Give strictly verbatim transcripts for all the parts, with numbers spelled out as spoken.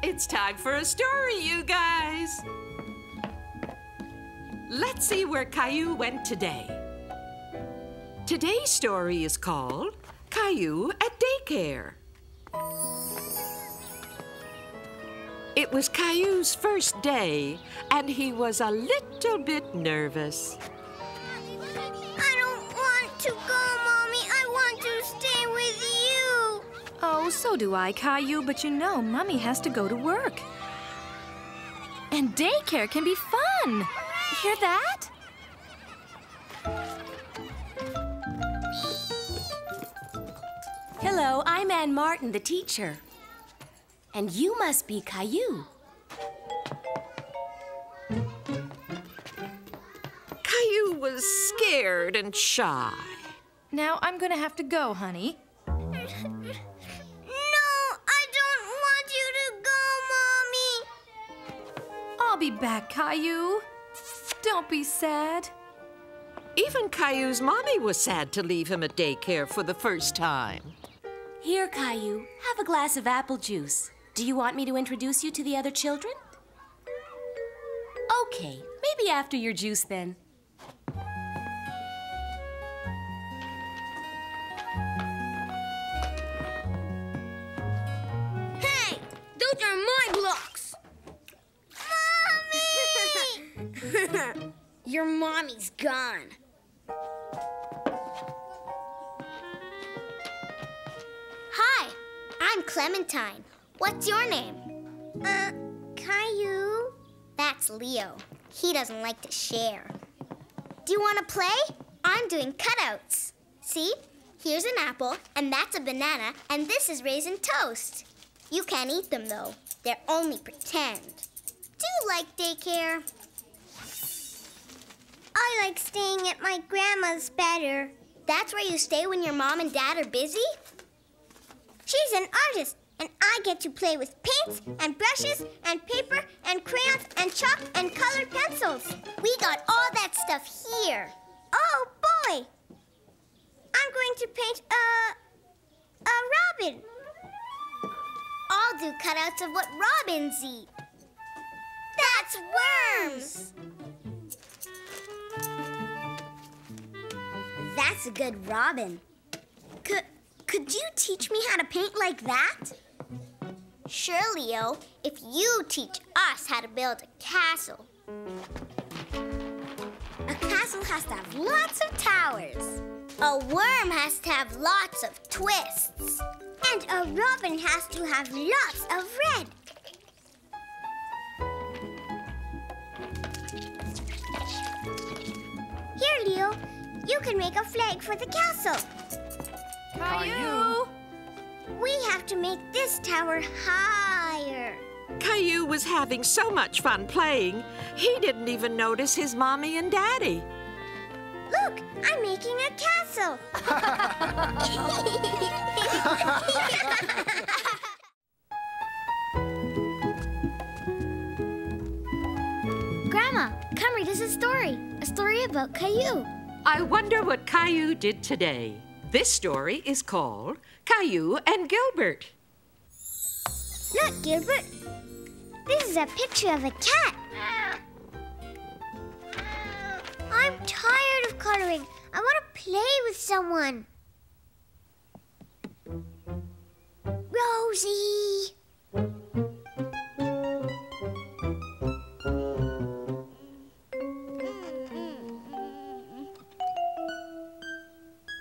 It's time for a story, you guys. Let's see where Caillou went today. Today's story is called Caillou at Daycare. It was Caillou's first day, and he was a little bit nervous. I don't want to go, Mommy. I want to stay with you. Oh, so do I, Caillou. But you know, Mommy has to go to work. And daycare can be fun. Hooray! Hear that? Hello, I'm Ann Martin, the teacher. And you must be Caillou. Caillou was scared and shy. Now I'm gonna have to go, honey. No, I don't want you to go, Mommy. I'll be back, Caillou. Don't be sad. Even Caillou's mommy was sad to leave him at daycare for the first time. Here, Caillou, have a glass of apple juice. Do you want me to introduce you to the other children? Okay, maybe after your juice then. Hey, those are my blocks! Mommy! Your mommy's gone. Hi, I'm Clementine. What's your name? Uh, Caillou. That's Leo. He doesn't like to share. Do you want to play? I'm doing cutouts. See? Here's an apple, and that's a banana, and this is raisin toast. You can't eat them, though. They're only pretend. Do you like daycare? I like staying at my grandma's better. That's where you stay when your mom and dad are busy? She's an artist, and I get to play with paints and brushes and paper and crayons and chalk and colored pencils. We got all that stuff here. Oh, boy! I'm going to paint a... a robin. I'll do cutouts of what robins eat. That's worms! That's a good robin. Could, could you teach me how to paint like that? Sure, Leo, if you teach us how to build a castle. A castle has to have lots of towers. A worm has to have lots of twists. And a robin has to have lots of red. Here, Leo. You can make a flag for the castle. Caillou! We have to make this tower higher. Caillou was having so much fun playing, he didn't even notice his mommy and daddy. Look, I'm making a castle. Grandma, come read us a story. A story about Caillou. I wonder what Caillou did today. This story is called Caillou and Gilbert. Look, Gilbert. This is a picture of a cat. I'm tired of coloring. I want to play with someone. Rosie.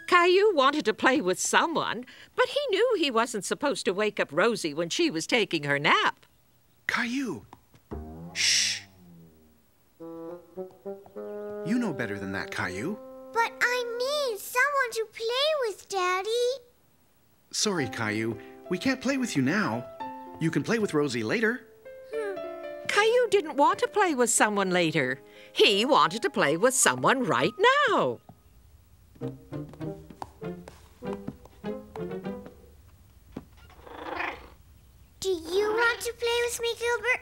Caillou wanted to play with someone, but he knew he wasn't supposed to wake up Rosie when she was taking her nap. Caillou! Shh! You know better than that, Caillou. But I need someone to play with, Daddy. Sorry, Caillou. We can't play with you now. You can play with Rosie later. Hmm. Caillou didn't want to play with someone later. He wanted to play with someone right now. Do you want to play with me, Gilbert?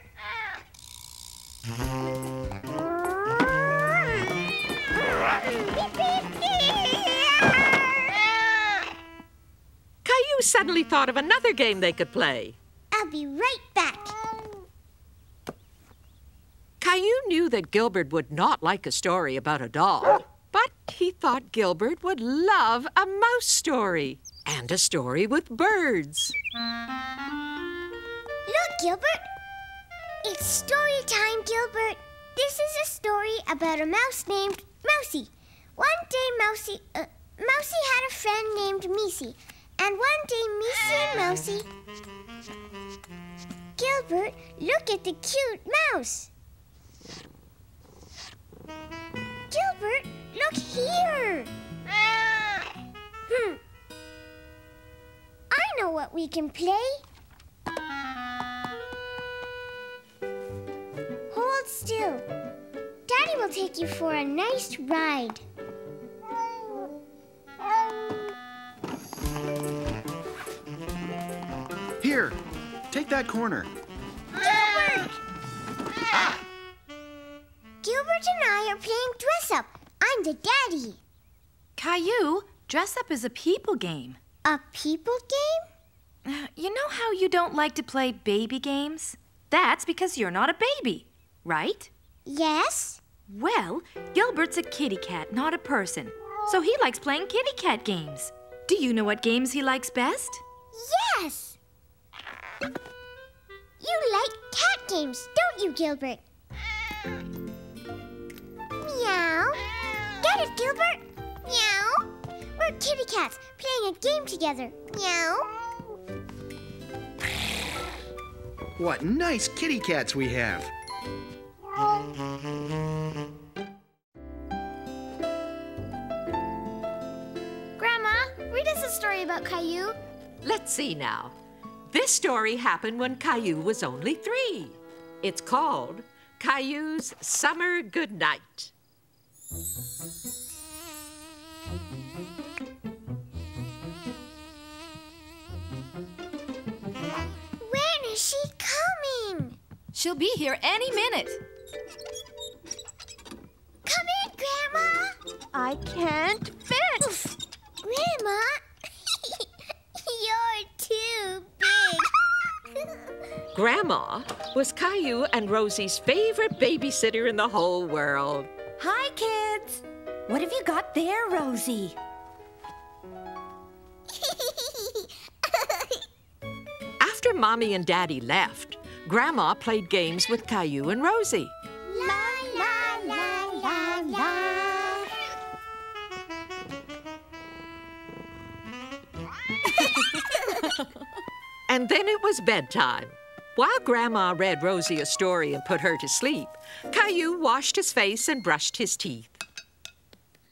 Caillou suddenly thought of another game they could play. I'll be right back. Caillou knew that Gilbert would not like a story about a doll, but he thought Gilbert would love a mouse story and a story with birds. Look, Gilbert. It's story time, Gilbert. This is a story about a mouse named Mousy. One day, Mousy, uh, Mousy had a friend named Missy, and one day, Missy and Mousy... Gilbert, look at the cute mouse. Gilbert, look here. Hmm. I know what we can play. Hold still. Daddy will take you for a nice ride. Here, take that corner. Gilbert! Ah. Gilbert and I are playing dress-up. I'm the daddy. Caillou, dress-up is a people game. A people game? Uh, you know how you don't like to play baby games? That's because you're not a baby, right? Yes. Well, Gilbert's a kitty cat, not a person. So he likes playing kitty cat games. Do you know what games he likes best? Yes! You like cat games, don't you, Gilbert? Meow. Get it, Gilbert? Meow. We're kitty cats playing a game together. Meow. What nice kitty cats we have. Grandma, read us a story about Caillou. Let's see now. This story happened when Caillou was only three. It's called Caillou's Summer Goodnight. When is she coming? She'll be here any minute. Come in, Grandma. I can't fit. Oof. Grandma, you're too big. Grandma was Caillou and Rosie's favorite babysitter in the whole world. Hi, kids. What have you got there, Rosie? After Mommy and Daddy left, Grandma played games with Caillou and Rosie. La, la, la, la, la. And then it was bedtime. While Grandma read Rosie a story and put her to sleep, Caillou washed his face and brushed his teeth.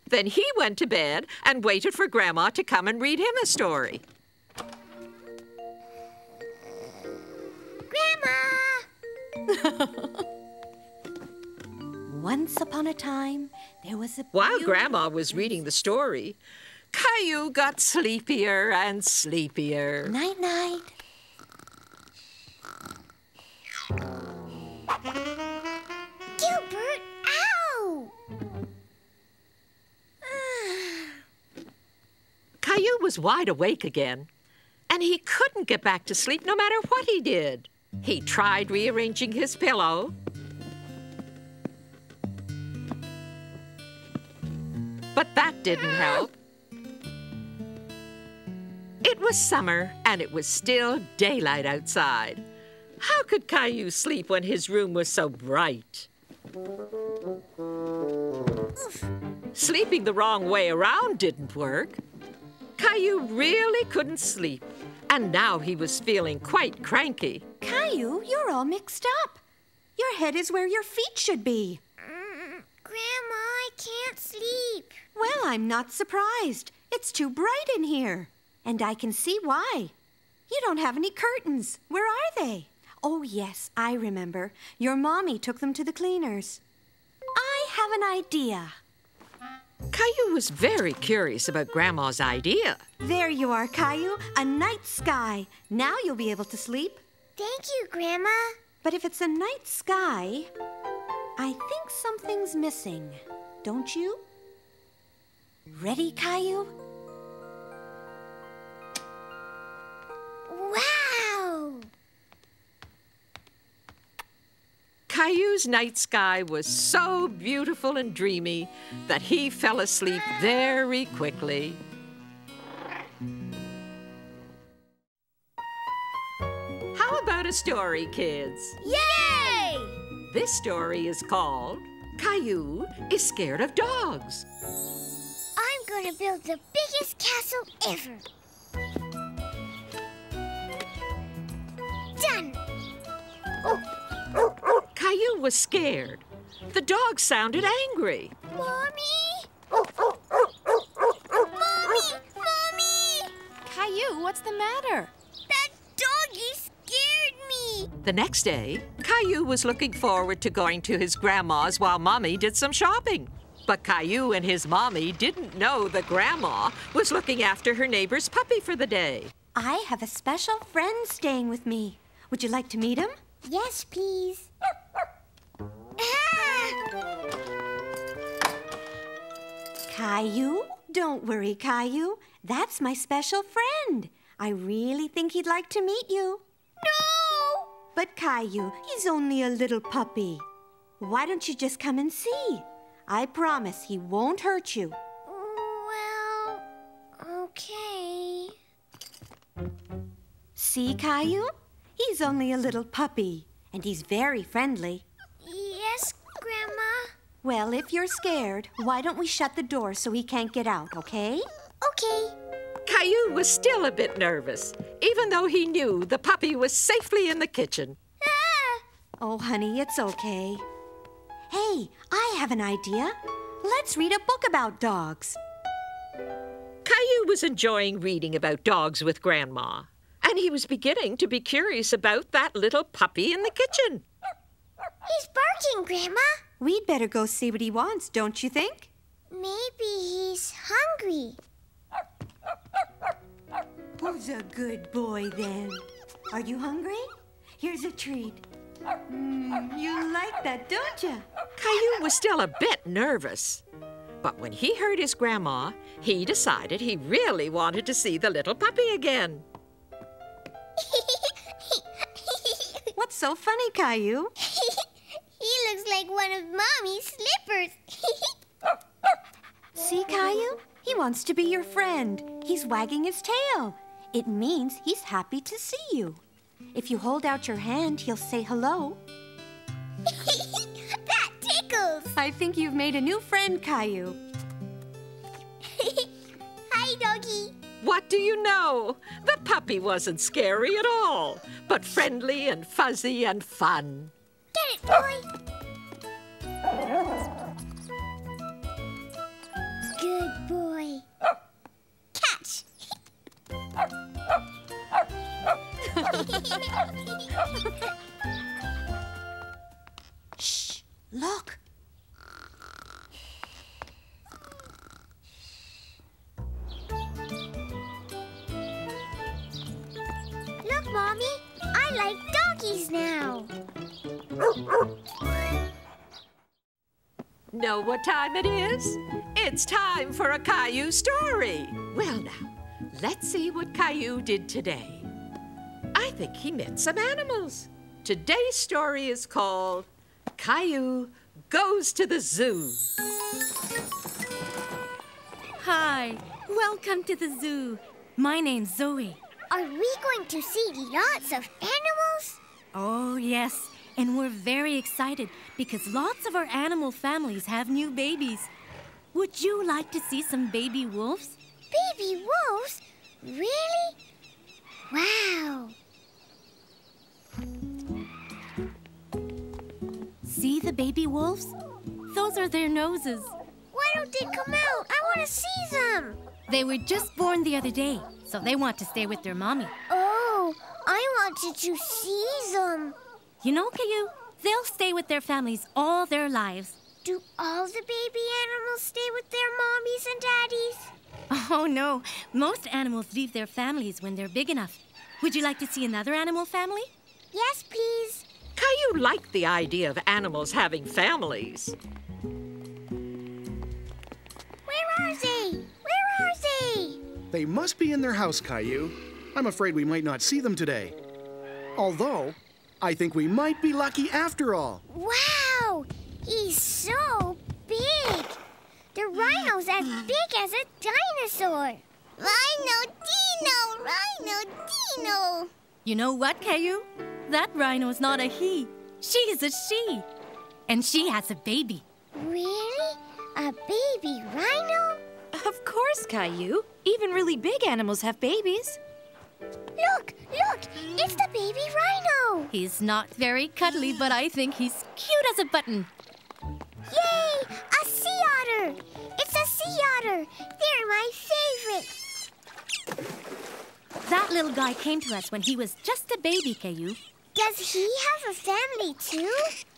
Then he went to bed and waited for Grandma to come and read him a story. Grandma! Once upon a time, there was a... While Grandma was reading the story, Caillou got sleepier and sleepier. Night-night. Gilbert, ow! Caillou was wide awake again, and he couldn't get back to sleep no matter what he did. He tried rearranging his pillow, but that didn't help. It was summer, and it was still daylight outside. How could Caillou sleep when his room was so bright? Oof. Sleeping the wrong way around didn't work. Caillou really couldn't sleep, and now he was feeling quite cranky. Caillou, you're all mixed up. Your head is where your feet should be. Mm, Grandma, I can't sleep. Well, I'm not surprised. It's too bright in here. And I can see why. You don't have any curtains. Where are they? Oh, yes, I remember. Your mommy took them to the cleaners. I have an idea. Caillou was very curious about Grandma's idea. There you are, Caillou, a night sky. Now you'll be able to sleep. Thank you, Grandma. But if it's a night sky, I think something's missing. Don't you? Ready, Caillou? Caillou's night sky was so beautiful and dreamy that he fell asleep very quickly. How about a story, kids? Yay! This story is called Caillou is Scared of Dogs. I'm going to build the biggest castle ever. Done! Oh. Caillou was scared. The dog sounded angry. Mommy! Mommy! Mommy! Caillou, what's the matter? That doggy scared me! The next day, Caillou was looking forward to going to his grandma's while Mommy did some shopping. But Caillou and his mommy didn't know that Grandma was looking after her neighbor's puppy for the day. I have a special friend staying with me. Would you like to meet him? Yes, please. Ah! Caillou? Don't worry, Caillou. That's my special friend. I really think he'd like to meet you. No! But Caillou, he's only a little puppy. Why don't you just come and see? I promise he won't hurt you. Well, okay. See, Caillou? He's only a little puppy, and he's very friendly. Yes, Grandma. Well, if you're scared, why don't we shut the door so he can't get out, okay? Okay. Caillou was still a bit nervous, even though he knew the puppy was safely in the kitchen. Ah! Oh, honey, it's okay. Hey, I have an idea. Let's read a book about dogs. Caillou was enjoying reading about dogs with Grandma, and he was beginning to be curious about that little puppy in the kitchen. He's barking, Grandma. We'd better go see what he wants, don't you think? Maybe he's hungry. Who's a good boy, then? Are you hungry? Here's a treat. Mm, you like that, don't you? Caillou was still a bit nervous. But when he heard his grandma, he decided he really wanted to see the little puppy again. What's so funny, Caillou? He looks like one of Mommy's slippers. See, Caillou? He wants to be your friend. He's wagging his tail. It means he's happy to see you. If you hold out your hand, he'll say hello. That tickles! I think you've made a new friend, Caillou. Hi, doggy. What do you know? The puppy wasn't scary at all, but friendly and fuzzy and fun. Get it, boy! Good boy. Catch! Shh! Look! Look, Mommy! I like doggies now! Know what time it is? It's time for a Caillou story! Well now, let's see what Caillou did today. I think he met some animals. Today's story is called Caillou Goes to the Zoo. Hi, welcome to the zoo. My name's Zoe. Are we going to see lots of animals? Oh, yes, and we're very excited because lots of our animal families have new babies. Would you like to see some baby wolves? Baby wolves? Really? Wow! See the baby wolves? Those are their noses. Why don't they come out? I want to see them. They were just born the other day, so they want to stay with their mommy. Oh, I wanted to see them. You know, Caillou, they'll stay with their families all their lives. Do all the baby animals stay with their mommies and daddies? Oh, no. Most animals leave their families when they're big enough. Would you like to see another animal family? Yes, please. Caillou liked the idea of animals having families. Where are they? Where are they? They must be in their house, Caillou. I'm afraid we might not see them today. Although, I think we might be lucky after all. Wow! He's so big! The rhino's as big as a dinosaur. Rhino, Dino! Rhino, Dino! You know what, Caillou? That rhino is not a he. She's a she. And she has a baby. Really? A baby rhino? Of course, Caillou. Even really big animals have babies. Look, look, it's the baby rhino. He's not very cuddly, but I think he's cute as a button. Yay, a sea otter. It's a sea otter. They're my favorite. That little guy came to us when he was just a baby, Caillou. Does he have a family too?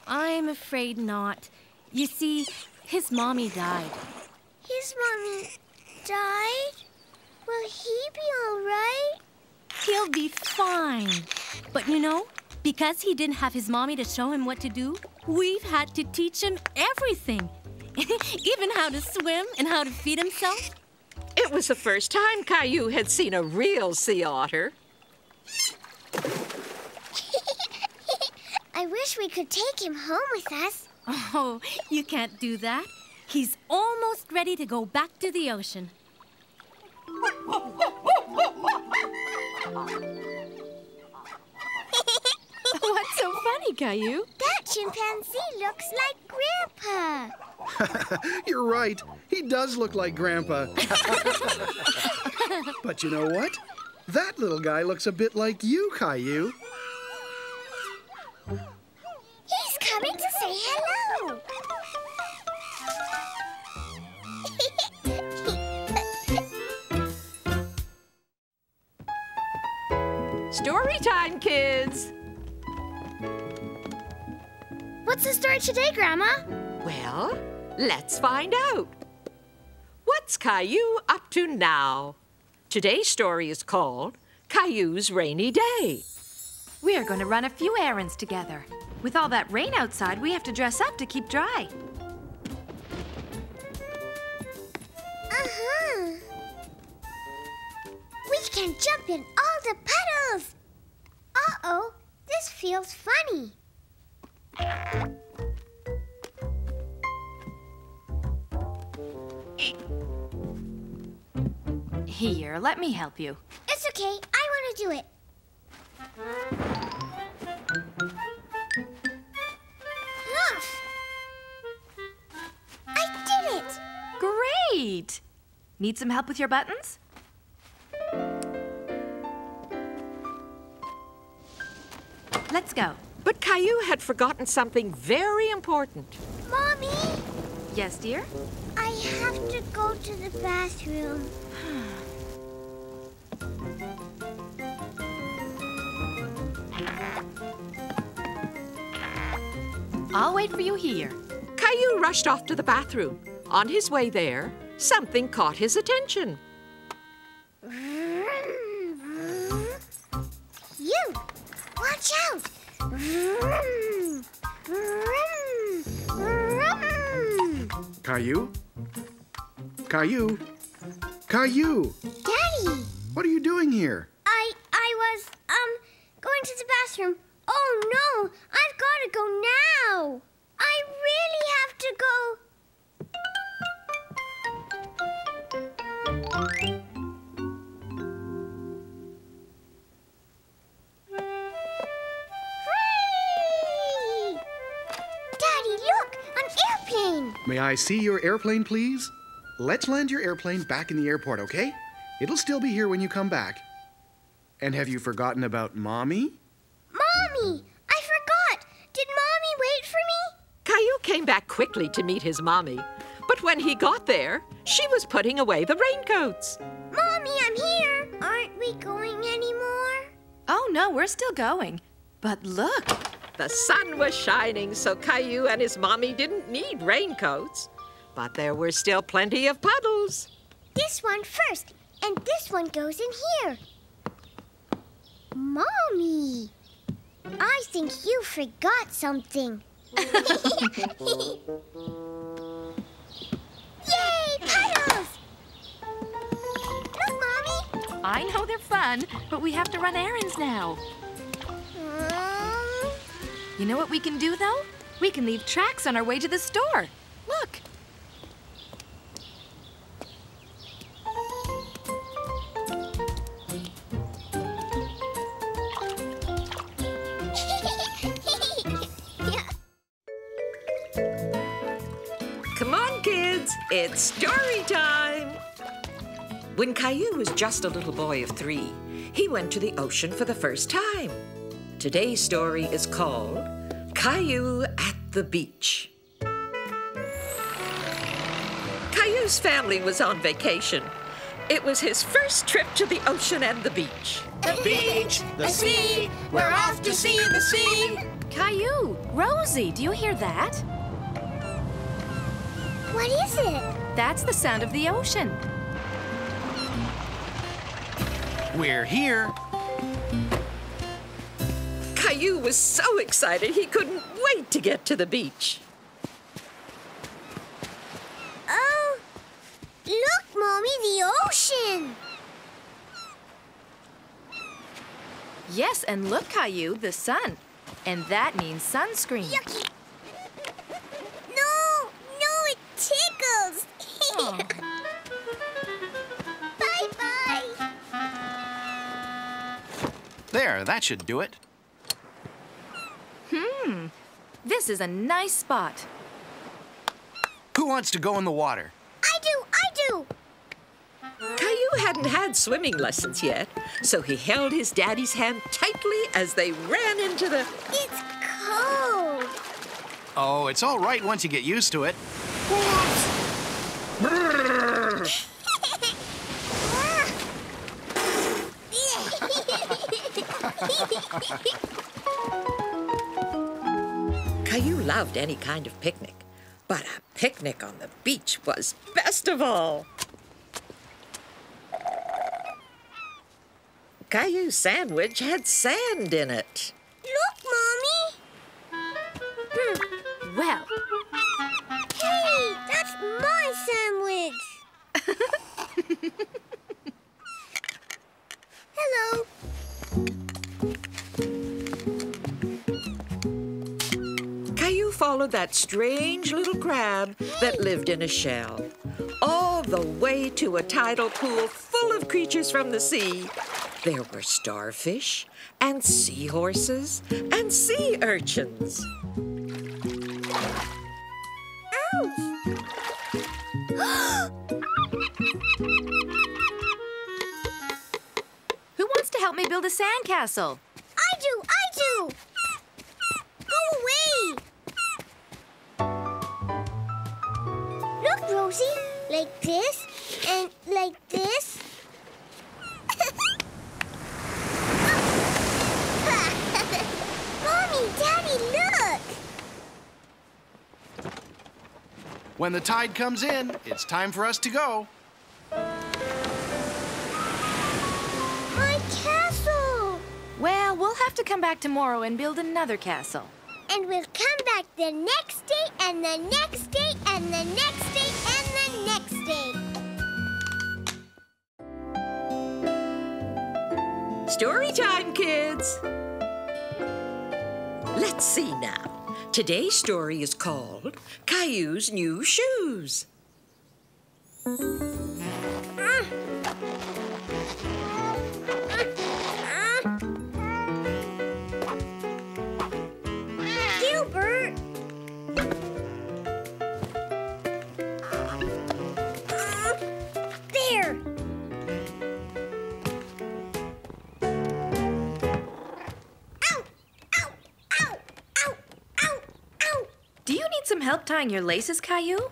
I'm afraid not. You see, his mommy died. His mommy died? Will he be all right? He'll be fine. But you know, because he didn't have his mommy to show him what to do, we've had to teach him everything. Even how to swim and how to feed himself. It was the first time Caillou had seen a real sea otter. I wish we could take him home with us. Oh, you can't do that. He's almost ready to go back to the ocean. What's so funny, Caillou? That chimpanzee looks like Grandpa. You're right. He does look like Grandpa. But you know what? That little guy looks a bit like you, Caillou. He's coming to say hello. Story time, kids! What's the story today, Grandma? Well, let's find out. What's Caillou up to now? Today's story is called Caillou's Rainy Day. We are going to run a few errands together. With all that rain outside, we have to dress up to keep dry. Uh-huh. We can jump in all the puddles. Uh-oh, this feels funny. Here, let me help you. It's okay, I want to do it. Huff! I did it! Great! Need some help with your buttons? Let's go. But Caillou had forgotten something very important. Mommy! Yes, dear? I have to go to the bathroom. I'll wait for you here. Caillou rushed off to the bathroom. On his way there, something caught his attention. You! Watch out! Vroom, vroom, vroom. Caillou? Caillou? Caillou! Daddy! What are you doing here? I, I was, um, going to the bathroom. Oh, no! I've got to go now! I really have to go! Whee! Daddy, look! An airplane! May I see your airplane, please? Let's land your airplane back in the airport, okay? It'll still be here when you come back. And have you forgotten about Mommy? Mommy! I forgot! Did Mommy wait for me? Caillou came back quickly to meet his mommy. But when he got there, she was putting away the raincoats. Mommy, I'm here! Aren't we going anymore? Oh, no, we're still going. But look! The sun was shining, so Caillou and his mommy didn't need raincoats. But there were still plenty of puddles. This one first, and this one goes in here. Mommy! I think you forgot something. Yay, puddles! Look, Mommy! I know they're fun, but we have to run errands now. Um... You know what we can do, though? We can leave tracks on our way to the store. Look. Come on, kids. It's story time. When Caillou was just a little boy of three, he went to the ocean for the first time. Today's story is called Caillou at the Beach. Caillou's family was on vacation. It was his first trip to the ocean and the beach. The beach, the sea, we're off to see the sea. Caillou, Rosie, do you hear that? What is it? That's the sound of the ocean. We're here. Caillou was so excited he couldn't wait to get to the beach. Oh, look, Mommy, the ocean. Yes, and look, Caillou, the sun. And that means sunscreen. Yucky. No, no, it tickles. Oh. There, that should do it. Hmm, this is a nice spot. Who wants to go in the water? I do, I do! Caillou hadn't had swimming lessons yet, so he held his daddy's hand tightly as they ran into the... It's cold! Oh, it's all right once you get used to it. Caillou loved any kind of picnic, but a picnic on the beach was best of all. Caillou's sandwich had sand in it. Look, Mommy! Hmm. Well. Hey, that's my sandwich! Hello. Followed that strange little crab that lived in a shell, all the way to a tidal pool full of creatures from the sea. There were starfish and seahorses and sea urchins. Ouch! Who wants to help me build a sandcastle? I do, I do! Go away! Rosie, like this, and like this. Mommy, Daddy, look! When the tide comes in, it's time for us to go. My castle! Well, we'll have to come back tomorrow and build another castle. And we'll come back the next day, and the next day, and the next day, and the next day. Story time, kids! Let's see now. Today's story is called Caillou's New Shoes. Help tying your laces, Caillou?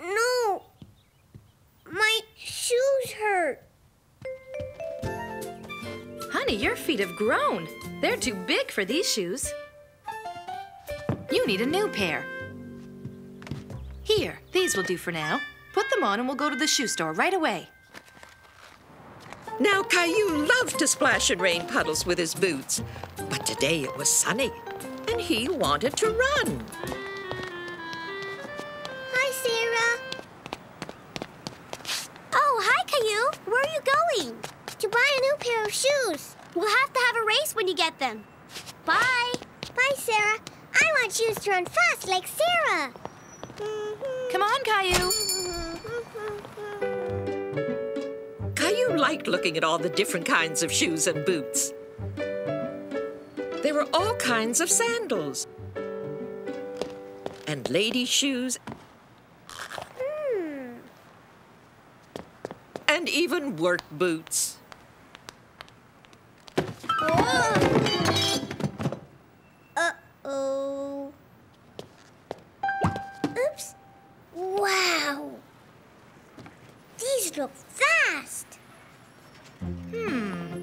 No. My shoes hurt. Honey, your feet have grown. They're too big for these shoes. You need a new pair. Here, these will do for now. Put them on and we'll go to the shoe store right away. Now, Caillou loved to splash in rain puddles with his boots, but today it was sunny. And he wanted to run. Hi, Sarah. Oh, hi, Caillou. Where are you going? To buy a new pair of shoes. We'll have to have a race when you get them. Bye. Bye, Sarah. I want shoes to run fast like Sarah. Mm-hmm. Come on, Caillou. Mm-hmm. Caillou liked looking at all the different kinds of shoes and boots. There were all kinds of sandals and lady shoes mm. and even work boots. Oh. Uh-oh. Oops. Wow. These look fast. Hmm.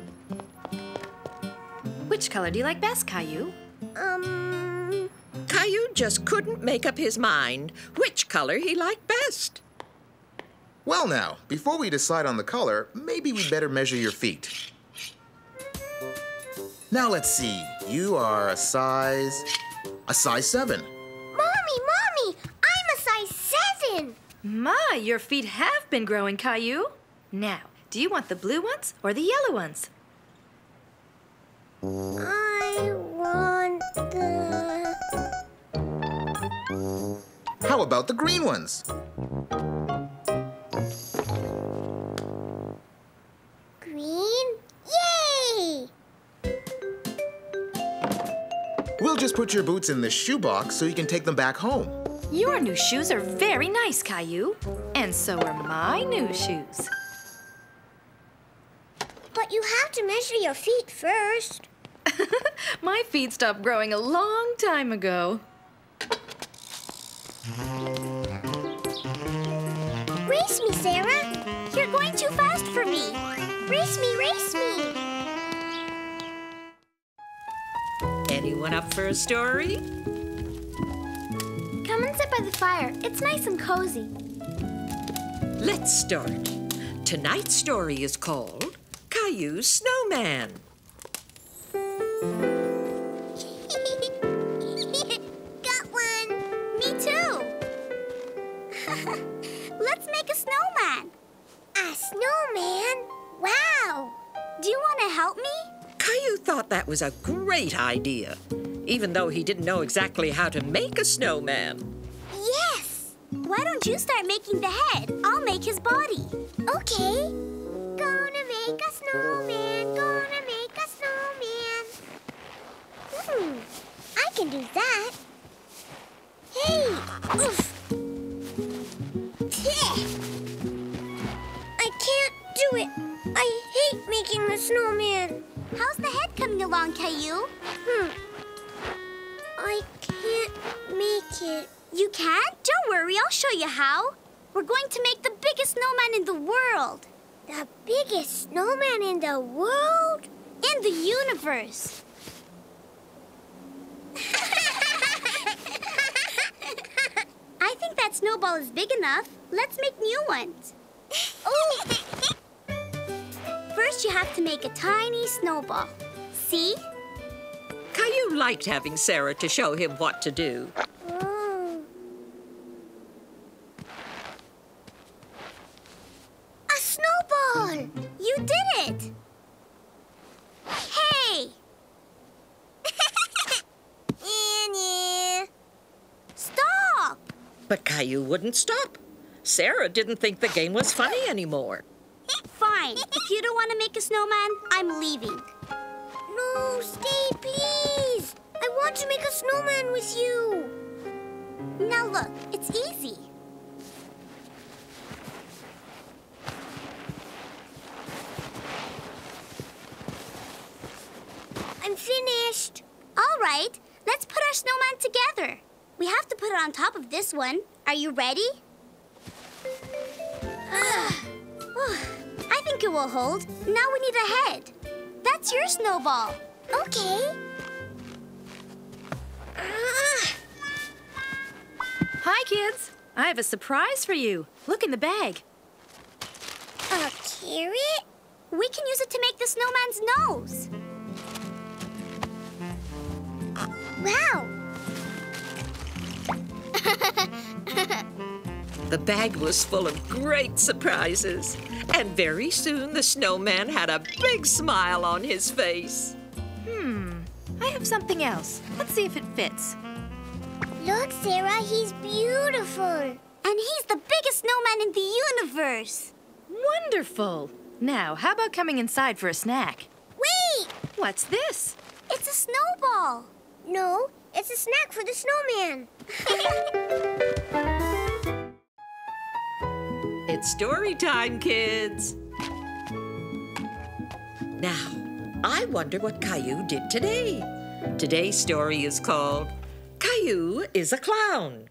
Which color do you like best, Caillou? Um... Caillou just couldn't make up his mind which color he liked best. Well now, before we decide on the color, maybe we'd better measure your feet. Now let's see. You are a size... a size seven. Mommy, Mommy! I'm a size seven! My, your feet have been growing, Caillou. Now, do you want the blue ones or the yellow ones? I want the... How about the green ones? Green? Yay! We'll just put your boots in this shoebox so you can take them back home. Your new shoes are very nice, Caillou. And so are my new shoes. But you have to measure your feet first. My feet stopped growing a long time ago. Race me, Sarah. You're going too fast for me. Race me, race me. Anyone up for a story? Come and sit by the fire. It's nice and cozy. Let's start. Tonight's story is called Caillou's Snowman. Got one. Me too. Let's make a snowman. A snowman? Wow. Do you want to help me? Caillou thought that was a great idea, even though he didn't know exactly how to make a snowman. Yes! Why don't you start making the head? I'll make his body. Okay. Gonna make a snowman, gonna make a snowman. Hmm, I can do that. Hey! Oof! I can't do it. I hate making the snowman. How's the head coming along, Caillou? Hmm. I can't make it. You can? Don't worry, I'll show you how. We're going to make the biggest snowman in the world. The biggest snowman in the world? In the universe. I think that snowball is big enough. Let's make new ones. Oh! First, you have to make a tiny snowball. See? Caillou liked having Sarah to show him what to do. Oh. A snowball! You did it! Hey! Stop! But Caillou wouldn't stop. Sarah didn't think the game was funny anymore. Fine. If you don't want to make a snowman, I'm leaving. No, stay, please. I want to make a snowman with you. Now look, it's easy. I'm finished. All right, let's put our snowman together. We have to put it on top of this one. Are you ready? Ugh. I think it will hold. Now we need a head. That's your snowball. Okay. Uh. Hi, kids. I have a surprise for you. Look in the bag. A carrot? We can use it to make the snowman's nose. Wow. The bag was full of great surprises, And very soon the snowman had a big smile on his face. Hmm, I have something else. Let's see if it fits. Look, Sarah, he's beautiful. And he's the biggest snowman in the universe. Wonderful. Now, how about coming inside for a snack? Wait! What's this? It's a snowball. No, it's a snack for the snowman. It's story time, kids. Now, I wonder what Caillou did today. Today's story is called Caillou is a Clown.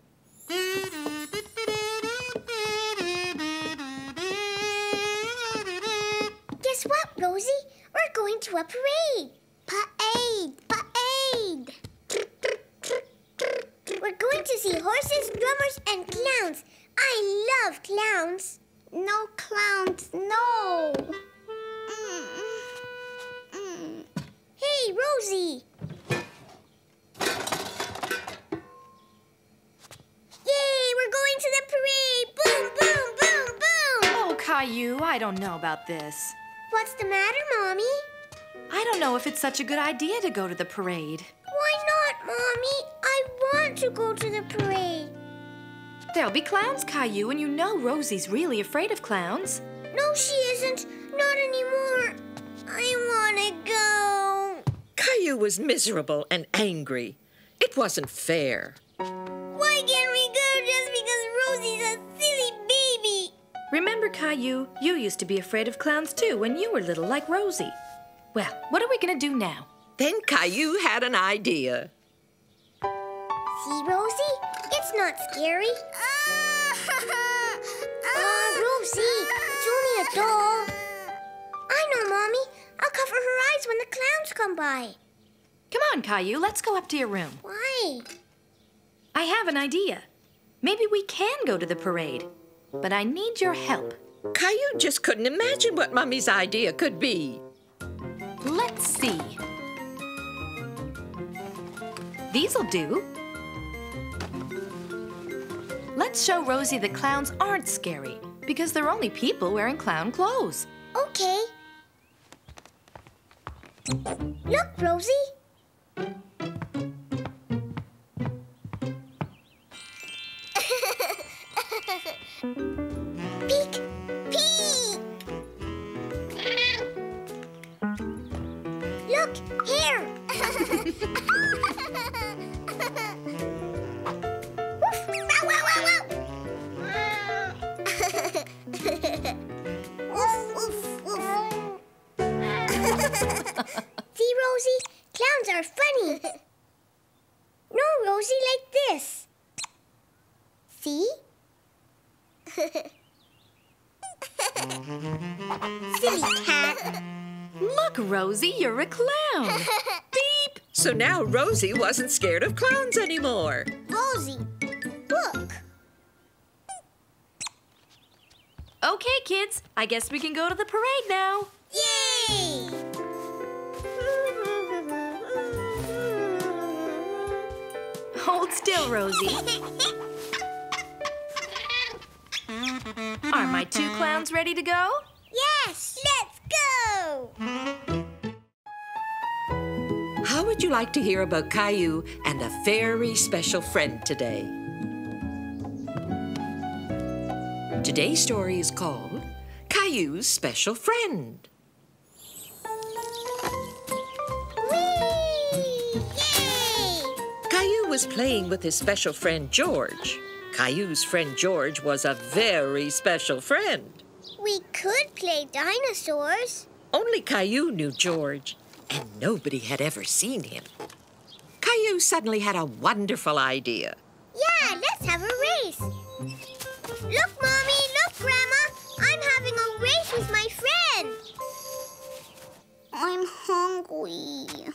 Guess what, Rosie? We're going to a parade. Parade, parade. We're going to see horses, drummers, and clowns. I love clowns. No clowns, no. Mm, mm, mm. Hey, Rosie. Yay, we're going to the parade. Boom, boom, boom, boom. Oh, Caillou, I don't know about this. What's the matter, Mommy? I don't know if it's such a good idea to go to the parade. Why not, Mommy? I want to go to the parade. There'll be clowns, Caillou, and you know Rosie's really afraid of clowns. No, she isn't. Not anymore. I want to go. Caillou was miserable and angry. It wasn't fair. Why can't we go just because Rosie's a silly baby? Remember, Caillou, you used to be afraid of clowns, too, when you were little like Rosie. Well, what are we going to do now? Then Caillou had an idea. See, Rosie? It's not scary. Ah, uh, Rosie, it's only a doll. I know, Mommy. I'll cover her eyes when the clowns come by. Come on, Caillou, let's go up to your room. Why? I have an idea. Maybe we can go to the parade, but I need your help. Caillou just couldn't imagine what Mummy's idea could be. Let's see. These'll do. Let's show Rosie that clowns aren't scary, because they're only people wearing clown clothes. Okay. Look, Rosie. Peek, peek. Look, here. See, Rosie? Clowns are funny. No, Rosie, like this. See? Silly cat. Look, Rosie, you're a clown. Beep! So now Rosie wasn't scared of clowns anymore. Rosie, look. Okay, kids, I guess we can go to the parade now. Yay! Hold still, Rosie. Are my two clowns ready to go? Yes! Let's go! How would you like to hear about Caillou and a very special friend today? Today's story is called Caillou's Special Friend. Was playing with his special friend George. Caillou's friend George was a very special friend. We could play dinosaurs. Only Caillou knew George, and nobody had ever seen him. Caillou suddenly had a wonderful idea. Yeah, let's have a race. Look, Mommy, look, Grandma. I'm having a race with my friend. I'm hungry.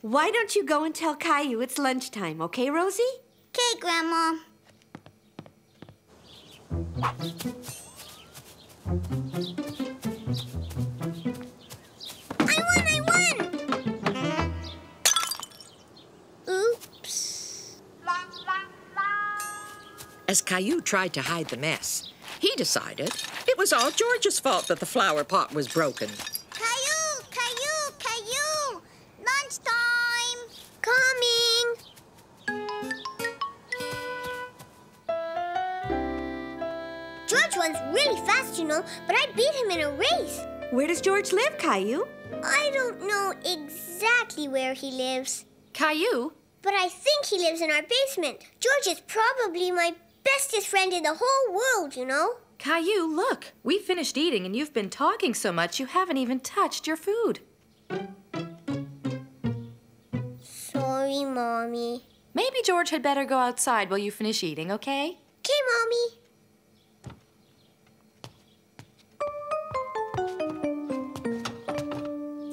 Why don't you go and tell Caillou it's lunchtime, okay, Rosie? Okay, Grandma. I won, I won! Oops. As Caillou tried to hide the mess, he decided it It was all George's fault that the flower pot was broken. Caillou! Caillou! Caillou! Lunchtime! Coming! George runs really fast, you know, but I beat him in a race. Where does George live, Caillou? I don't know exactly where he lives. Caillou? But I think he lives in our basement. George is probably my bestest friend in the whole world, you know. Caillou, look. We finished eating and you've been talking so much you haven't even touched your food. Sorry, Mommy. Maybe George had better go outside while you finish eating, okay? Okay, Mommy.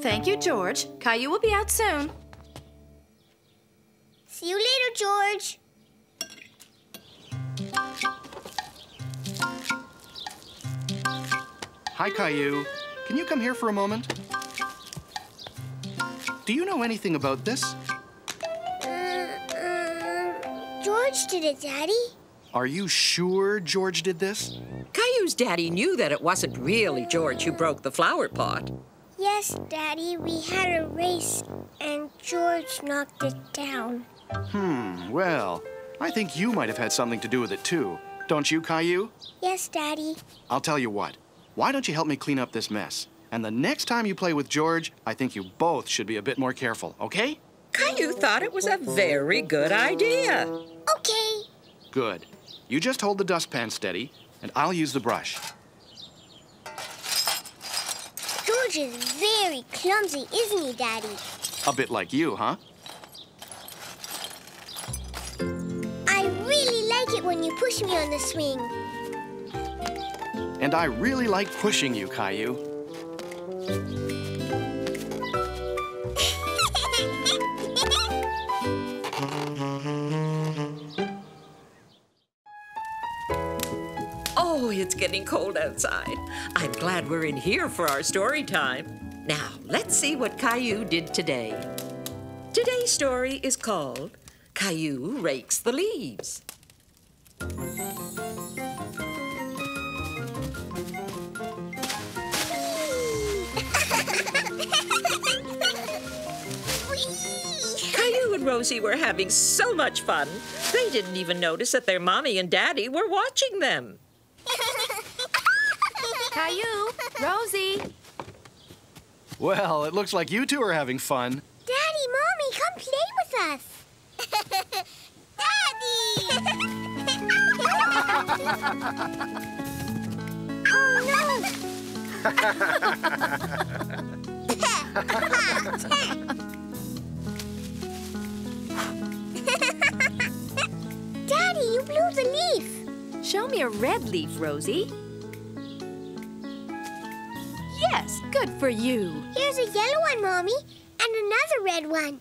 Thank you, George. Caillou will be out soon. See you later, George. Hi, Caillou. Can you come here for a moment? Do you know anything about this? Uh, uh, George did it, Daddy. Are you sure George did this? Caillou's daddy knew that it wasn't really George who broke the flower pot. Yes, Daddy, we had a race, and George knocked it down. Hmm, well, I think you might have had something to do with it, too. Don't you, Caillou? Yes, Daddy. I'll tell you what. Why don't you help me clean up this mess? And the next time you play with George, I think you both should be a bit more careful, okay? Caillou thought it was a very good idea. Okay. Good. You just hold the dustpan steady, and I'll use the brush. George is very clumsy, isn't he, Daddy? A bit like you, huh? I really like it when you push me on the swing. And I really like pushing you, Caillou. Oh, it's getting cold outside. I'm glad we're in here for our story time. Now, let's see what Caillou did today. Today's story is called Caillou Rakes the Leaves. Rosie were having so much fun, they didn't even notice that their mommy and daddy were watching them. Caillou, Rosie. Well, it looks like you two are having fun. Daddy, Mommy, come play with us. Daddy! Oh, no! Daddy, you blew the leaf. Show me a red leaf, Rosie. Yes, good for you. Here's a yellow one, Mommy, and another red one.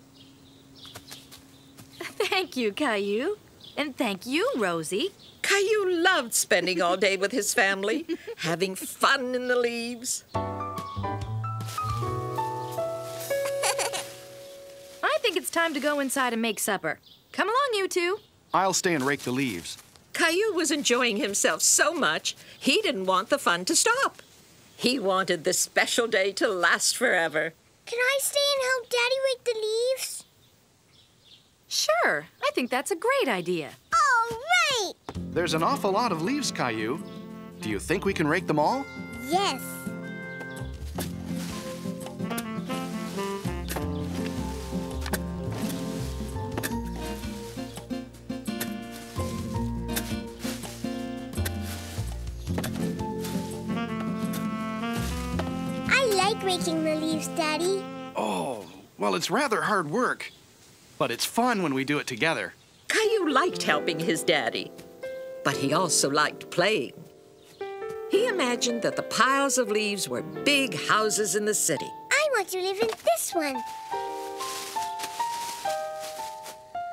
Thank you, Caillou. And thank you, Rosie. Caillou loved spending all day with his family, having fun in the leaves. I think it's time to go inside and make supper. Come along, you two. I'll stay and rake the leaves. Caillou was enjoying himself so much, he didn't want the fun to stop. He wanted this special day to last forever. Can I stay and help Daddy rake the leaves? Sure. I think that's a great idea. All right. There's an awful lot of leaves, Caillou. Do you think we can rake them all? Yes. Raking the leaves, Daddy. Oh, well, it's rather hard work, but it's fun when we do it together. Caillou liked helping his daddy, but he also liked playing. He imagined that the piles of leaves were big houses in the city. I want to live in this one.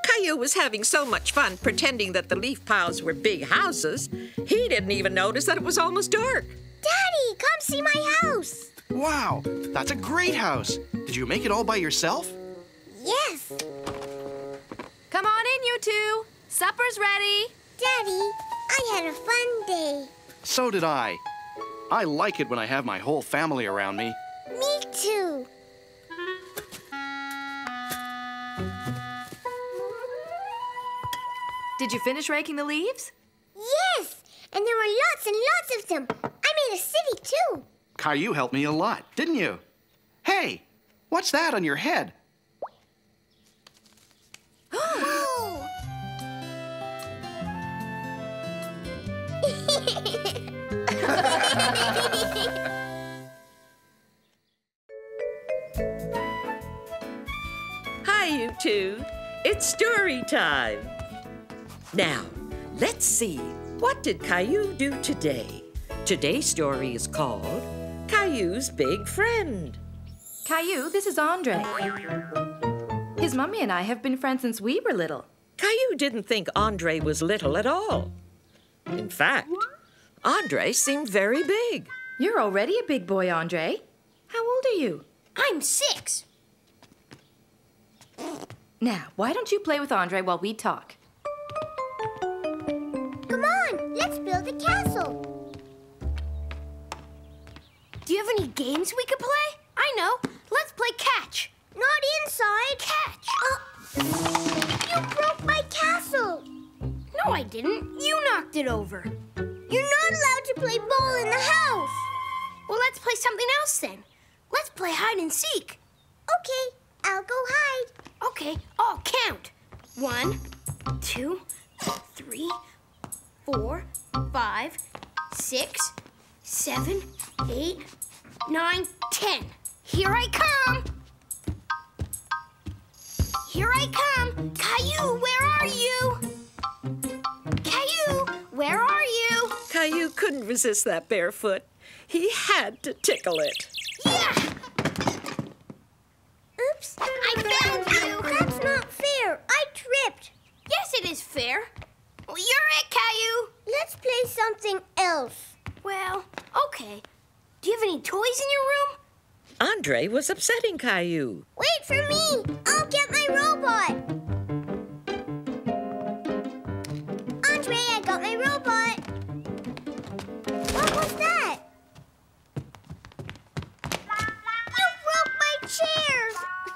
Caillou was having so much fun pretending that the leaf piles were big houses, he didn't even notice that it was almost dark. Daddy, come see my house. Wow, that's a great house. Did you make it all by yourself? Yes. Come on in, you two. Supper's ready. Daddy, I had a fun day. So did I. I like it when I have my whole family around me. Me too. Did you finish raking the leaves? Yes, and there were lots and lots of them. I made a city too. Caillou helped me a lot, didn't you? Hey, what's that on your head? Oh. Hi, you two. It's story time. Now, let's see. What did Caillou do today? Today's story is called Caillou's Big Friend. Caillou, this is Andre. His mommy and I have been friends since we were little. Caillou didn't think Andre was little at all. In fact, Andre seemed very big. You're already a big boy, Andre. How old are you? I'm six. Now, why don't you play with Andre while we talk? Come on, let's build a castle. Do you have any games we could play? I know. Let's play catch. Not inside. Catch. Uh, you broke my castle. No, I didn't. You knocked it over. You're not allowed to play ball in the house. Well, let's play something else then. Let's play hide and seek. Okay, I'll go hide. Okay, I'll count. One, two, three, four, five, six, seven, eight, nine, ten. Here I come! Here I come! Caillou, where are you? Caillou, where are you? Caillou couldn't resist that barefoot. He had to tickle it. Yeah! Oops, I found you! That's not fair. I tripped. Yes, it is fair. Well, you're it, Caillou. Let's play something else. Well, okay. Do you have any toys in your room? Andre was upsetting Caillou. Wait for me! I'll get my robot! Andre, I got my robot! What was that? You broke my chair!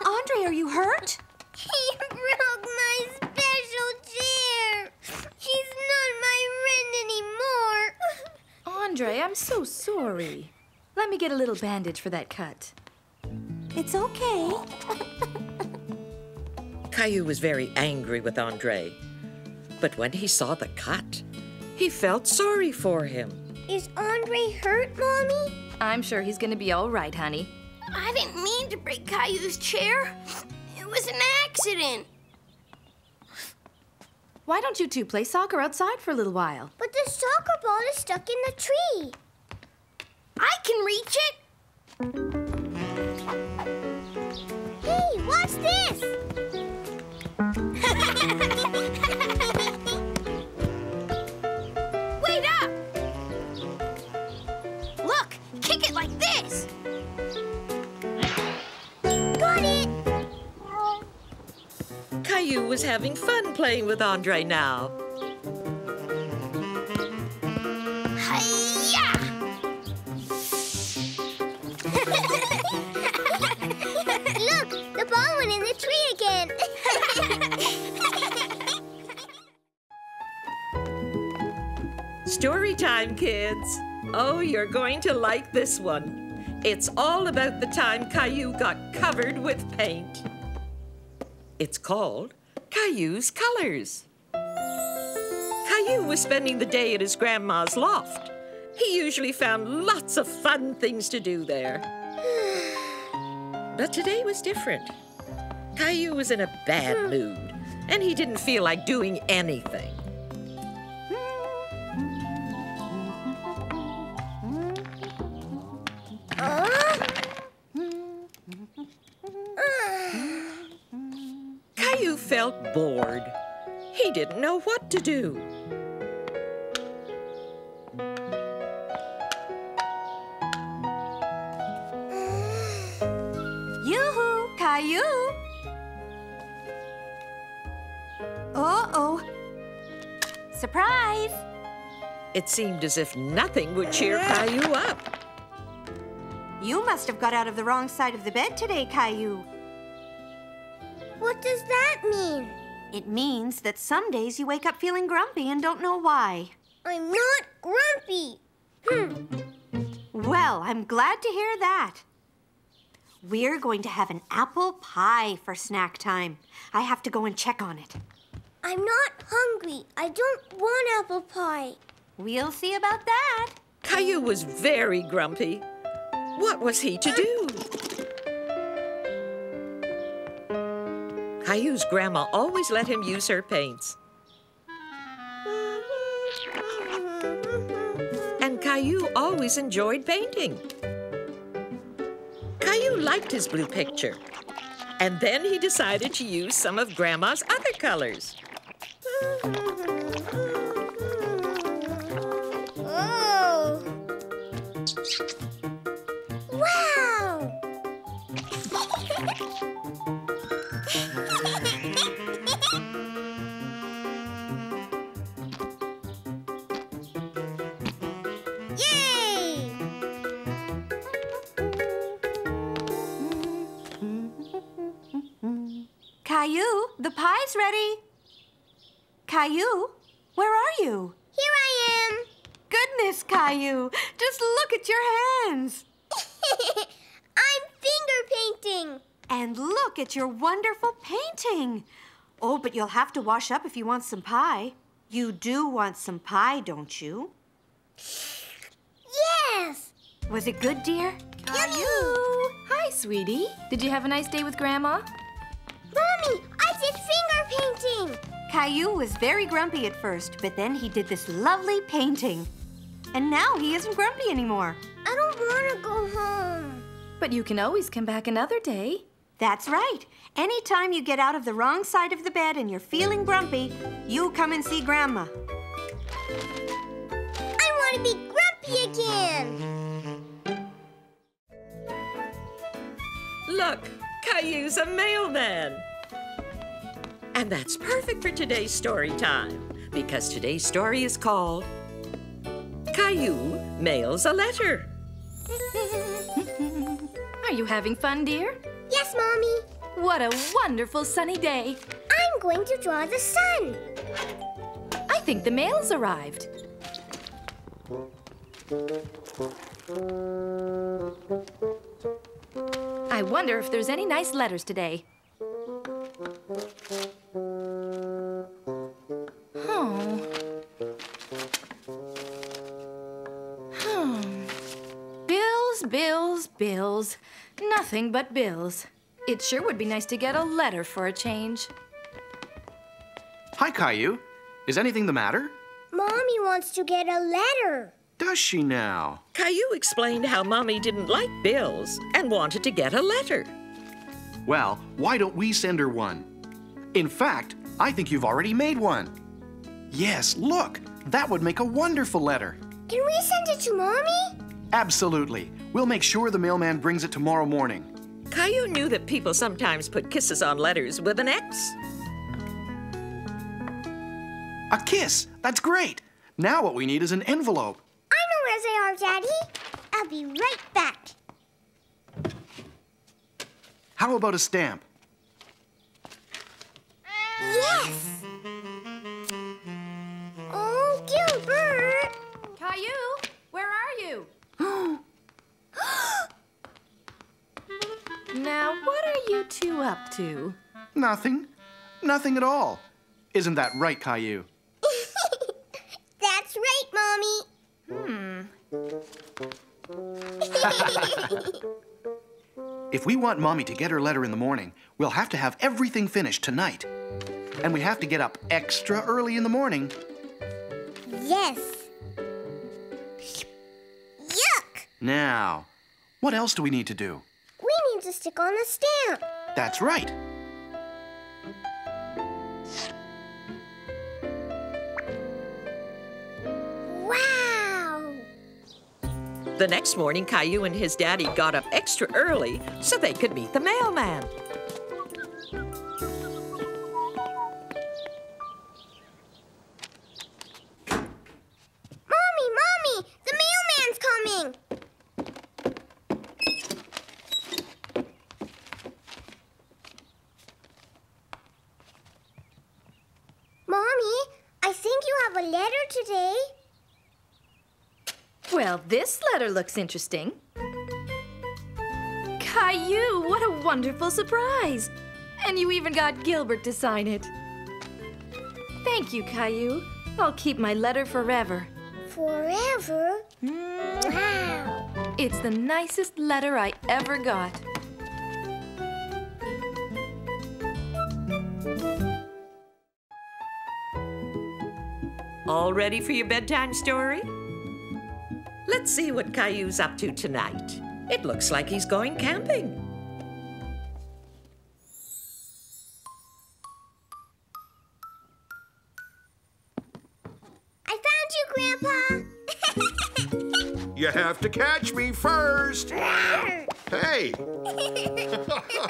Andre, are you hurt? He broke my special chair! He's not my friend anymore! Andre, I'm so sorry. Let me get a little bandage for that cut. It's okay. Caillou was very angry with Andre. But when he saw the cut, he felt sorry for him. Is Andre hurt, Mommy? I'm sure he's going to be all right, honey. I didn't mean to break Caillou's chair. It was an accident. Why don't you two play soccer outside for a little while? But the soccer ball is stuck in the tree. I can reach it. Hey, watch this. Wait up. Look, kick it like this. Got it. Caillou was having fun playing with Andre now. Story time, kids. Oh, you're going to like this one. It's all about the time Caillou got covered with paint. It's called Caillou's Colors. Caillou was spending the day at his grandma's loft. He usually found lots of fun things to do there. But today was different. Caillou was in a bad mood, and he didn't feel like doing anything. Caillou felt bored. He didn't know what to do. Yoo-hoo, Caillou! Uh-oh. Surprise! It seemed as if nothing would cheer Caillou up. You must have got out of the wrong side of the bed today, Caillou. What does that mean? It means that some days you wake up feeling grumpy and don't know why. I'm not grumpy. Hmm. Well, I'm glad to hear that. We're going to have an apple pie for snack time. I have to go and check on it. I'm not hungry. I don't want apple pie. We'll see about that. Caillou was very grumpy. What was he to do? Caillou's grandma always let him use her paints. And Caillou always enjoyed painting. Caillou liked his blue picture. And then he decided to use some of Grandma's other colors. Oh! Wow! Yay! Caillou, the pie's ready. Caillou, where are you? Here I am. Goodness, Caillou, just look at your hands. I'm finger painting. And look at your wonderful painting. Oh, but you'll have to wash up if you want some pie. You do want some pie, don't you? Yes. Was it good, dear? Caillou. Hi, sweetie. Did you have a nice day with Grandma? Mommy, I did finger painting. Caillou was very grumpy at first, but then he did this lovely painting. And now he isn't grumpy anymore. I don't want to go home. But you can always come back another day. That's right. Anytime you get out of the wrong side of the bed and you're feeling grumpy, you come and see Grandma. I want to be grumpy again. Look, Caillou's a mailman. And that's perfect for today's story time, because today's story is called Caillou Mails a Letter. Are you having fun, dear? Yes, Mommy. What a wonderful sunny day. I'm going to draw the sun. I think the mail's arrived. I wonder if there's any nice letters today. Oh. Hmm. Bills, bills, bills. Nothing but bills. It sure would be nice to get a letter for a change. Hi, Caillou. Is anything the matter? Mommy wants to get a letter. Does she now? Caillou explained how Mommy didn't like bills and wanted to get a letter. Well, why don't we send her one? In fact, I think you've already made one. Yes, look, that would make a wonderful letter. Can we send it to Mommy? Absolutely. We'll make sure the mailman brings it tomorrow morning. Caillou knew that people sometimes put kisses on letters with an X. A kiss! That's great! Now what we need is an envelope. I know where they are, Daddy. I'll be right back. How about a stamp? Yes! Oh, Gilbert! Caillou, where are you? Now, what are you two up to? Nothing. Nothing at all. Isn't that right, Caillou? That's right, Mommy. Hmm. If we want Mommy to get her letter in the morning, we'll have to have everything finished tonight. And we have to get up extra early in the morning. Yes. Yuck! Now, what else do we need to do? We need to stick on a stamp. That's right. The next morning, Caillou and his daddy got up extra early so they could meet the mailman. have a letter today. Well, this letter looks interesting. Caillou, what a wonderful surprise! And you even got Gilbert to sign it. Thank you, Caillou. I'll keep my letter forever. Forever? Wow! It's the nicest letter I ever got. All ready for your bedtime story? Let's see what Caillou's up to tonight. It looks like he's going camping. I found you, Grandpa. You have to catch me first. Hey.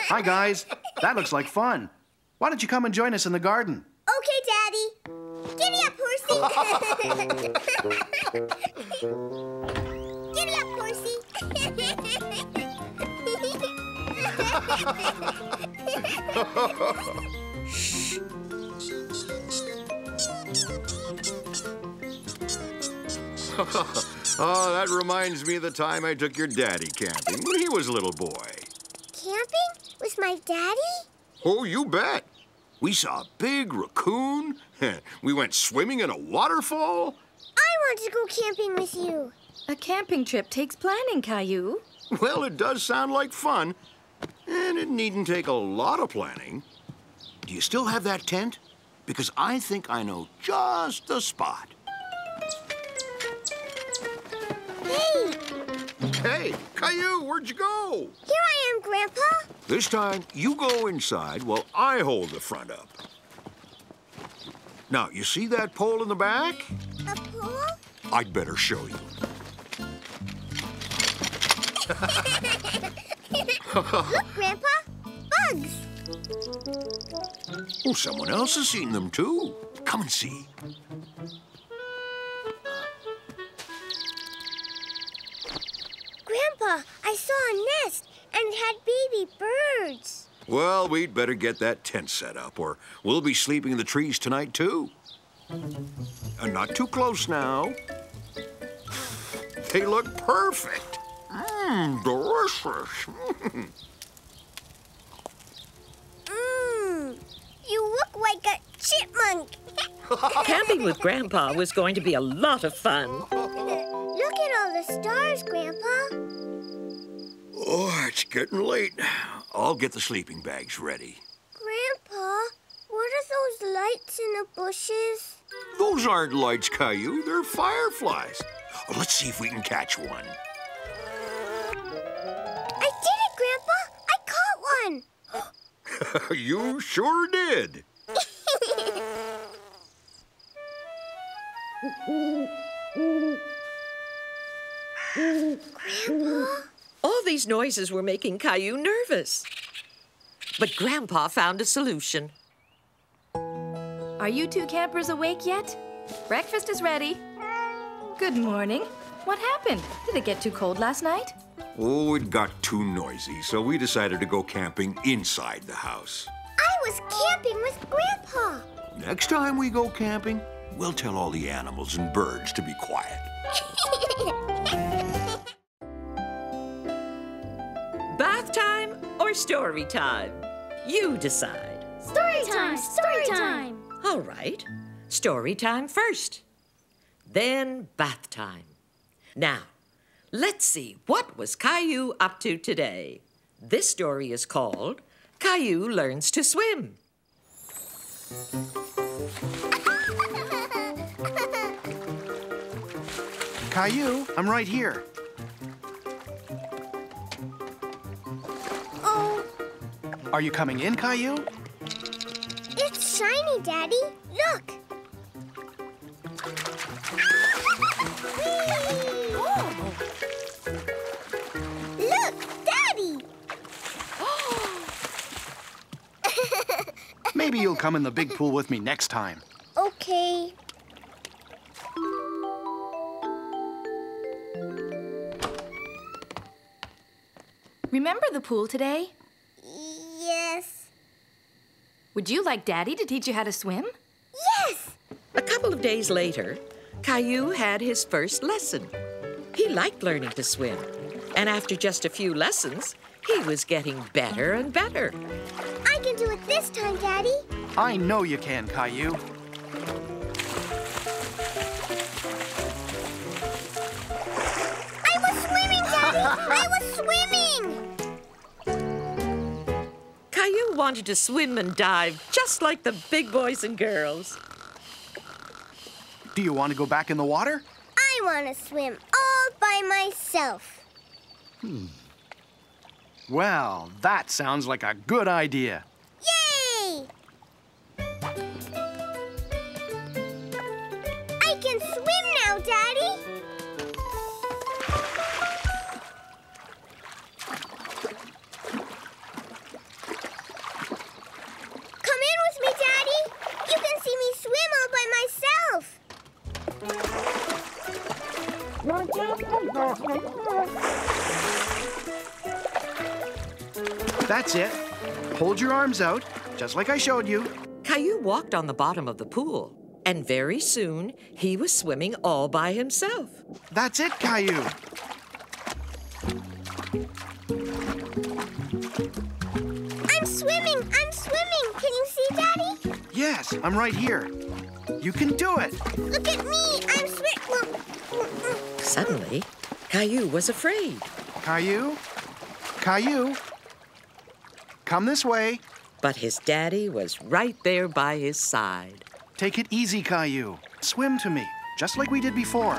Hi, guys. That looks like fun. Why don't you come and join us in the garden? Okay, Daddy. Giddy up, horsey. Giddy up, horsey. Shh. Oh, that reminds me of the time I took your daddy camping when he was a little boy. Camping with my daddy? Oh, you bet. We saw a big raccoon. We went swimming in a waterfall. I want to go camping with you. A camping trip takes planning, Caillou. Well, it does sound like fun, and it needn't take a lot of planning. Do you still have that tent? Because I think I know just the spot. Hey! Hey, Caillou, where'd you go? Here I am, Grandpa. This time, you go inside while I hold the front up. Now, you see that pole in the back? A pole? I'd better show you. Look, Grandpa, bugs. Oh, someone else has seen them, too. Come and see. Grandpa, I saw a nest and it had baby birds. Well, we'd better get that tent set up or we'll be sleeping in the trees tonight, too. And not too close now. They look perfect. Mmm, delicious. Mmm, you look like a chipmunk. Camping with Grandpa was going to be a lot of fun. Look at all the stars, Grandpa. Oh, it's getting late. I'll get the sleeping bags ready. Grandpa, what are those lights in the bushes? Those aren't lights, Caillou. They're fireflies. Oh, let's see if we can catch one. I did it, Grandpa. I caught one. You sure did. Grandpa? All these noises were making Caillou nervous. But Grandpa found a solution. Are you two campers awake yet? Breakfast is ready. Good morning. What happened? Did it get too cold last night? Oh, it got too noisy, so we decided to go camping inside the house. I was camping with Grandpa. Next time we go camping, we'll tell all the animals and birds to be quiet. Bath time or story time? You decide. Story time, story time. All right, story time first, then bath time. Now, let's see what was Caillou up to today. This story is called Caillou Learns to Swim. Caillou, I'm right here. Oh. Are you coming in, Caillou? It's shiny, Daddy. Look. Oh. Look, Daddy. Maybe you'll come in the big pool with me next time. Okay. Remember the pool today? Yes. Would you like Daddy to teach you how to swim? Yes! A couple of days later, Caillou had his first lesson. He liked learning to swim, and after just a few lessons, he was getting better and better. I can do it this time, Daddy. I know you can, Caillou. I was swimming, Daddy! I was swimming! Caillou wanted to swim and dive just like the big boys and girls. Do you want to go back in the water? I want to swim all by myself. Hmm. Well, that sounds like a good idea. Yay! I can swim now, Daddy. Come in with me, Daddy. You can see me swim all by myself. That's it. Hold your arms out, just like I showed you. Caillou walked on the bottom of the pool, and very soon, he was swimming all by himself. That's it, Caillou. I'm swimming, I'm swimming. Can you see, Daddy? Yes, I'm right here. You can do it. Look at me, I'm swimming. Suddenly, Caillou was afraid. Caillou? Caillou? Come this way. But his daddy was right there by his side. Take it easy, Caillou. Swim to me, just like we did before.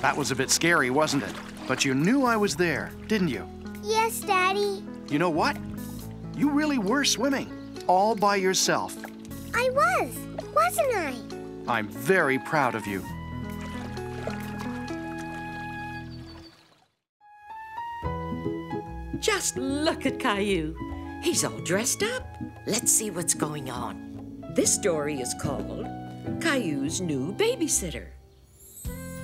That was a bit scary, wasn't it? But you knew I was there, didn't you? Yes, Daddy. You know what? You really were swimming, all by yourself. I was, wasn't I? I'm very proud of you. Just look at Caillou. He's all dressed up. Let's see what's going on. This story is called Caillou's New Babysitter.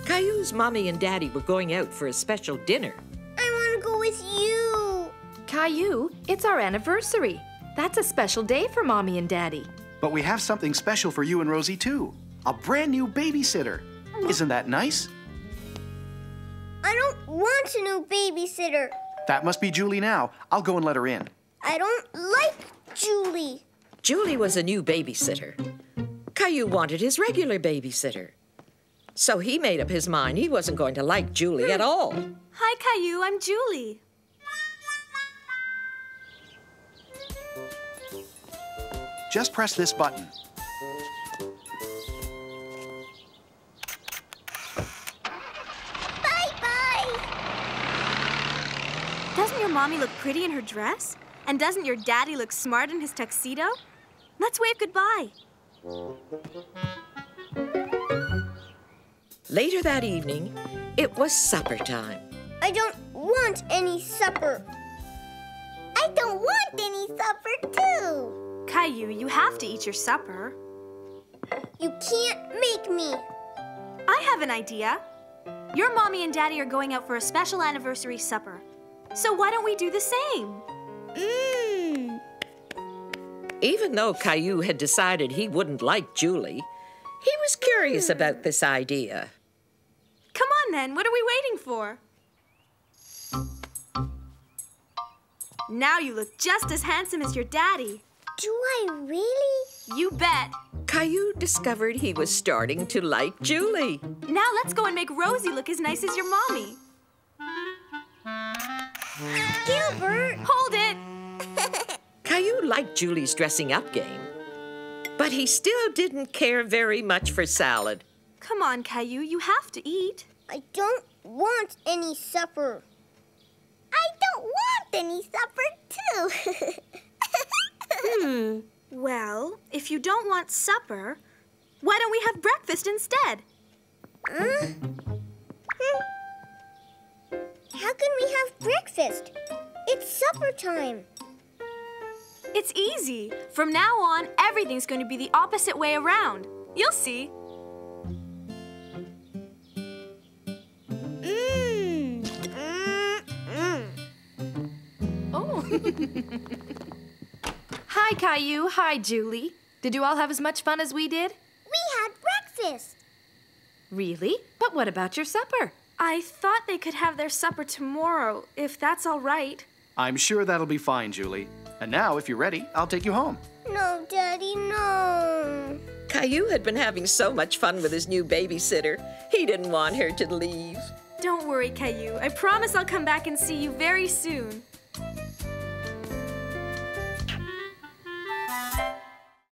Caillou's mommy and daddy were going out for a special dinner. I want to go with you. Caillou, it's our anniversary. That's a special day for mommy and daddy. But we have something special for you and Rosie, too. A brand new babysitter. Isn't that nice? I don't want a new babysitter. That must be Julie now. I'll go and let her in. I don't like Julie. Julie was a new babysitter. Caillou wanted his regular babysitter. So he made up his mind he wasn't going to like Julie at all. Hi, Caillou. I'm Julie. Just press this button. Doesn't your mommy look pretty in her dress? And doesn't your daddy look smart in his tuxedo? Let's wave goodbye. Later that evening, it was supper time. I don't want any supper. I don't want any supper, too. Caillou, you have to eat your supper. You can't make me. I have an idea. Your mommy and daddy are going out for a special anniversary supper. So why don't we do the same? Mmm. Even though Caillou had decided he wouldn't like Julie, he was curious mm. about this idea. Come on then, what are we waiting for? Now you look just as handsome as your daddy. Do I really? You bet. Caillou discovered he was starting to like Julie. Now let's go and make Rosie look as nice as your mommy. Gilbert! Hold it! Caillou liked Julie's dressing up game, but he still didn't care very much for salad. Come on, Caillou, you have to eat. I don't want any supper. I don't want any supper, too. Hmm. Well, if you don't want supper, why don't we have breakfast instead? Huh? Hmm. How can we have breakfast? It's supper time. It's easy. From now on, everything's going to be the opposite way around. You'll see. Mmm. Mm-mm. Oh. Hi, Caillou. Hi, Julie. Did you all have as much fun as we did? We had breakfast. Really? But what about your supper? I thought they could have their supper tomorrow, if that's all right. I'm sure that'll be fine, Julie. And now, if you're ready, I'll take you home. No, Daddy, no. Caillou had been having so much fun with his new babysitter. He didn't want her to leave. Don't worry, Caillou. I promise I'll come back and see you very soon.